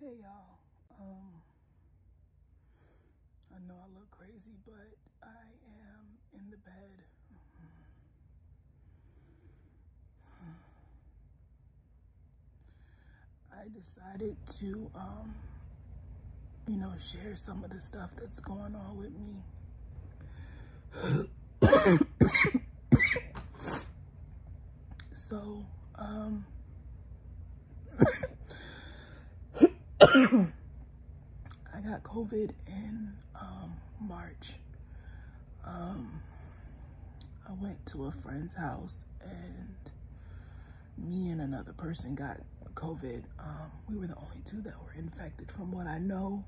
Hey y'all, I know I look crazy, but I am in the bed. I decided to, share some of the stuff that's going on with me. So, I got COVID in March. I went to a friend's house and me and another person got COVID. We were the only two that were infected from what I know.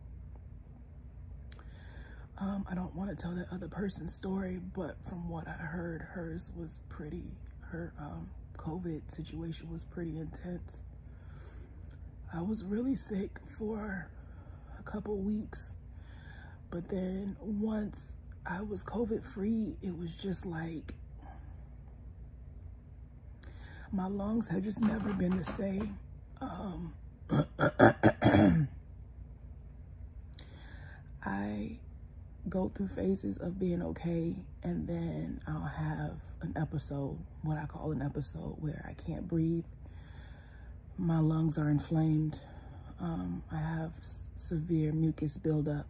I don't want to tell that other person's story, but from what I heard, hers was pretty, her COVID situation was pretty intense. I was really sick for a couple weeks, but then once I was COVID free, it was just like, my lungs have just never been the same. I go through phases of being okay, and then I'll have an episode, what I call an episode, where I can't breathe. My lungs are inflamed. I have severe mucus buildup.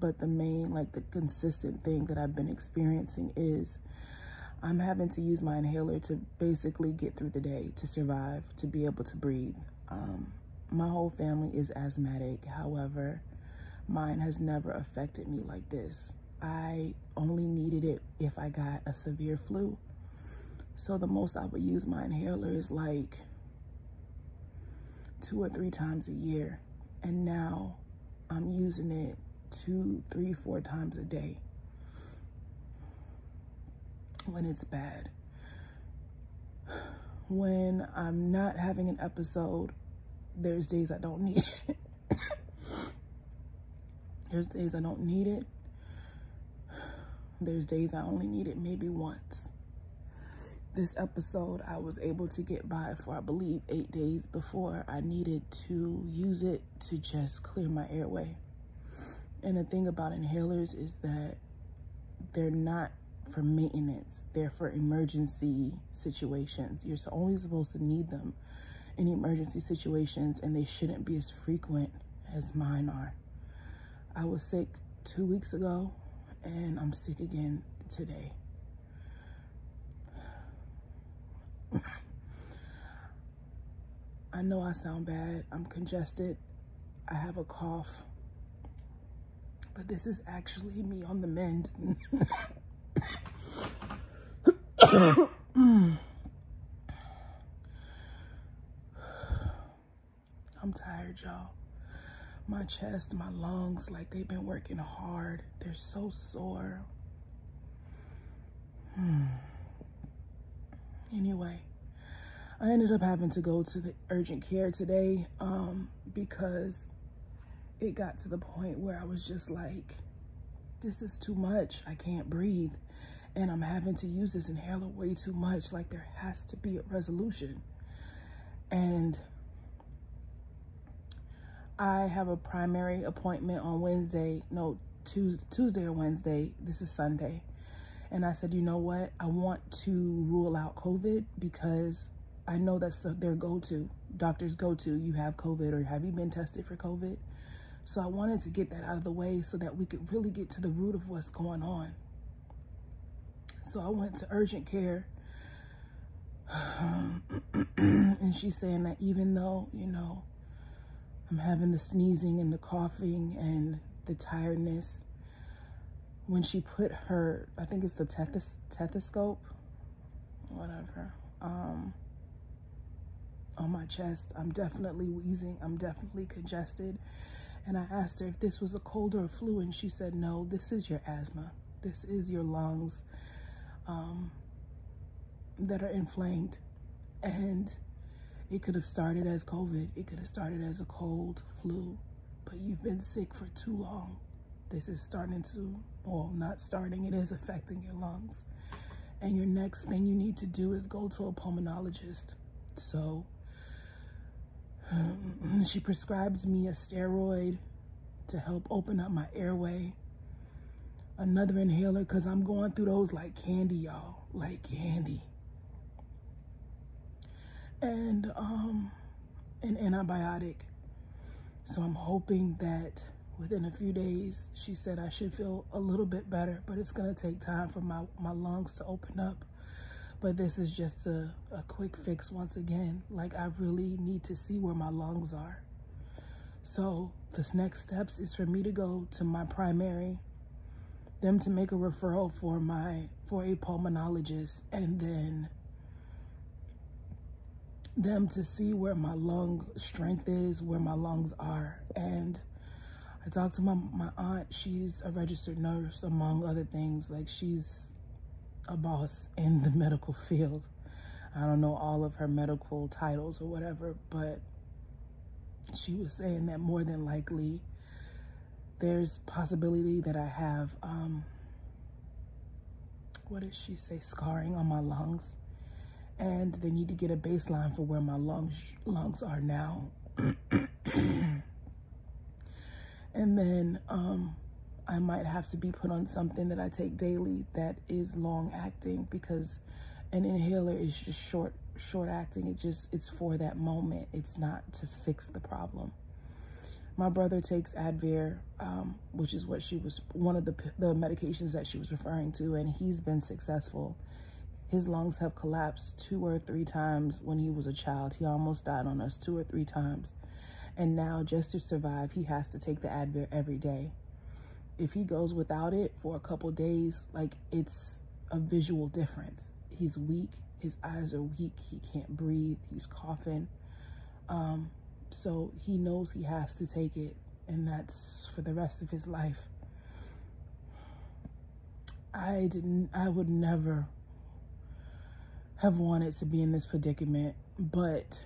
But the main, the consistent thing that I've been experiencing is I'm having to use my inhaler to basically get through the day, to survive, to be able to breathe. My whole family is asthmatic. However, mine has never affected me like this. I only needed it if I got a severe flu. So the most I would use my inhaler is like 2 or 3 times a year. And now I'm using it 2, 3, 4 times a day when it's bad. When I'm not having an episode, there's days I don't need it. There's days I don't need it. There's days I only need it maybe once. This episode, I was able to get by for, I believe, 8 days before I needed to use it to just clear my airway. And the thing about inhalers is that they're not for maintenance. They're for emergency situations. You're only supposed to need them in emergency situations, and they shouldn't be as frequent as mine are. I was sick 2 weeks ago, and I'm sick again today. I know I sound bad. I'm congested. I have a cough. But this is actually me on the mend. I'm tired, y'all. My chest, my lungs, they've been working hard. They're so sore. Anyway, I ended up having to go to the urgent care today because it got to the point where I was just like, this is too much. I can't breathe. And I'm having to use this inhaler way too much. There has to be a resolution. And I have a primary appointment on Wednesday. No, Tuesday or Wednesday. This is Sunday. And I said, you know what? I want to rule out COVID because I know that's their go-to. Doctors go-to, you have COVID or have you been tested for COVID? So I wanted to get that out of the way so that we could really get to the root of what's going on. So I went to urgent care. And she's saying that even though, I'm having the sneezing and the coughing and the tiredness, when she put her, I think it's the stethoscope, whatever, on my chest, I'm definitely wheezing, I'm definitely congested. And I asked her if this was a cold or a flu, and she said, no, this is your asthma. This is your lungs that are inflamed. And it could have started as COVID. It could have started as a cold, flu, but you've been sick for too long. This is starting to, well, not starting, it is affecting your lungs. And your next thing you need to do is go to a pulmonologist. So She prescribed me a steroid to help open up my airway. Another inhaler, because I'm going through those like candy, y'all. Like candy. And an antibiotic. So I'm hoping that within a few days, she said I should feel a little bit better, but it's going to take time for my lungs to open up. But this is just a quick fix once again. Like, I really need to see where my lungs are. So this next steps is for me to go to my primary, them to make a referral for a pulmonologist, and then them to see where my lung strength is, where my lungs are. And I talked to my aunt. She's a registered nurse, among other things. Like, she's a boss in the medical field. I don't know all of her medical titles or whatever, but she was saying that more than likely there's possibility that I have, what did she say, scarring on my lungs, and they need to get a baseline for where my lungs are now. And then I might have to be put on something that I take daily that is long acting, because an inhaler is just short acting. It's for that moment. It's not to fix the problem. My brother takes Advair, which is what she was, one of the medications that she was referring to, and he's been successful. His lungs have collapsed 2 or 3 times when he was a child. He almost died on us 2 or 3 times. And now, just to survive, he has to take the Advair every day. If he goes without it for a couple days, like, it's a visual difference. He's weak. His eyes are weak. He can't breathe. He's coughing. So he knows he has to take it, and that's for the rest of his life. I would never have wanted to be in this predicament, but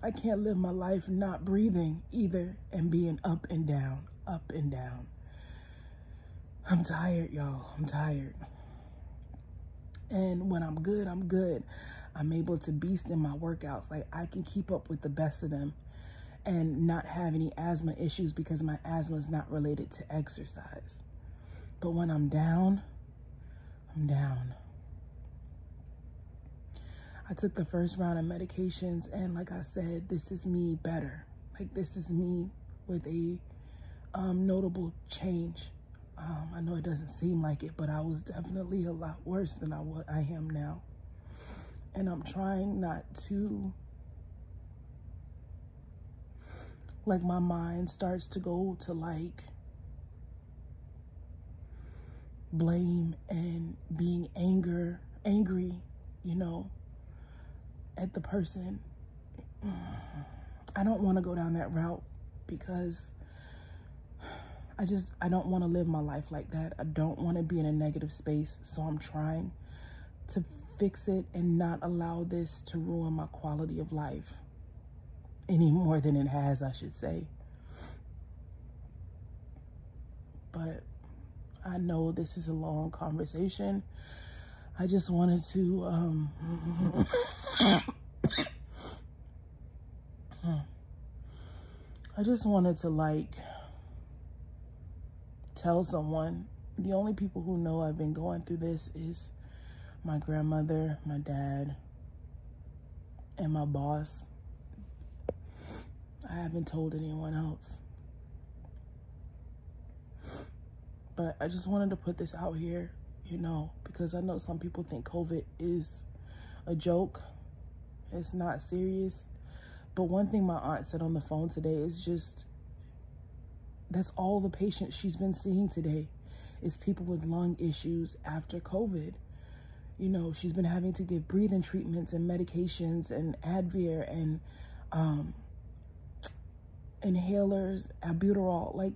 I can't live my life not breathing either and being up and down, up and down. I'm tired, y'all. I'm tired. And when I'm good, I'm good. I'm able to beast in my workouts. Like, I can keep up with the best of them and not have any asthma issues because my asthma is not related to exercise. But when I'm down, I'm down. I took the first round of medications, and like I said, this is me better. Like, this is me with a notable change. I know it doesn't seem like it, but I was definitely a lot worse than I am now. And I'm trying not to, like, my mind starts to go to like blame and being angry, you know, at the person. I don't want to go down that route because I don't want to live my life like that. I don't want to be in a negative space. So I'm trying to fix it and not allow this to ruin my quality of life any more than it has, I should say. But I know this is a long conversation. I just wanted to, like, tell someone. The only people who know I've been going through this is my grandmother, my dad, and my boss. I haven't told anyone else. But I just wanted to put this out here, you know, because I know some people think COVID is a joke. It's not serious. But one thing my aunt said on the phone today is just, that's all the patients she's been seeing today is people with lung issues after COVID. You know, she's been having to give breathing treatments and medications and Advair and inhalers, albuterol, like,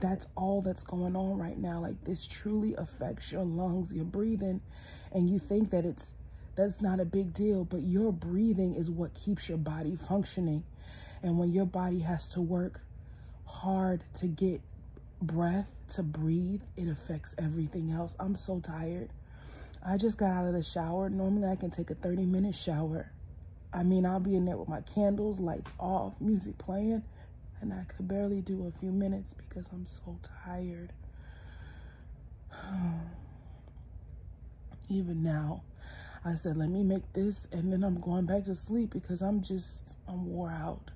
that's all that's going on right now. Like, this truly affects your lungs, your breathing, and you think that that's not a big deal, but your breathing is what keeps your body functioning. And when your body has to work hard to get breath to breathe, it affects everything else. I'm so tired. I just got out of the shower. Normally I can take a 30-minute shower. I mean, I'll be in there with my candles, lights off, music playing, and I could barely do a few minutes because I'm so tired. Even now, I said, let me make this, and then I'm going back to sleep because I'm wore out.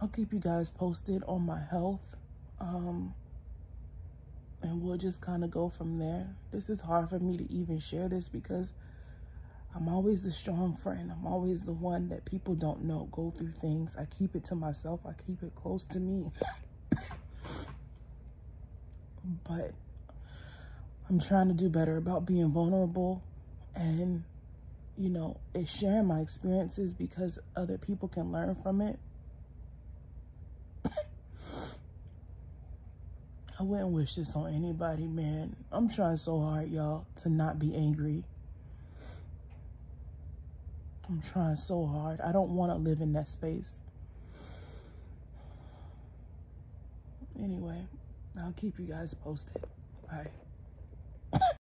I'll keep you guys posted on my health, and we'll just kind of go from there. This is hard for me to even share this because I'm always the strong friend. I'm always the one that people don't know go through things. I keep it to myself. I keep it close to me. But I'm trying to do better about being vulnerable and, you know, it's sharing my experiences because other people can learn from it. I wouldn't wish this on anybody, man. I'm trying so hard, y'all, to not be angry. I'm trying so hard. I don't want to live in that space. Anyway, I'll keep you guys posted. Bye.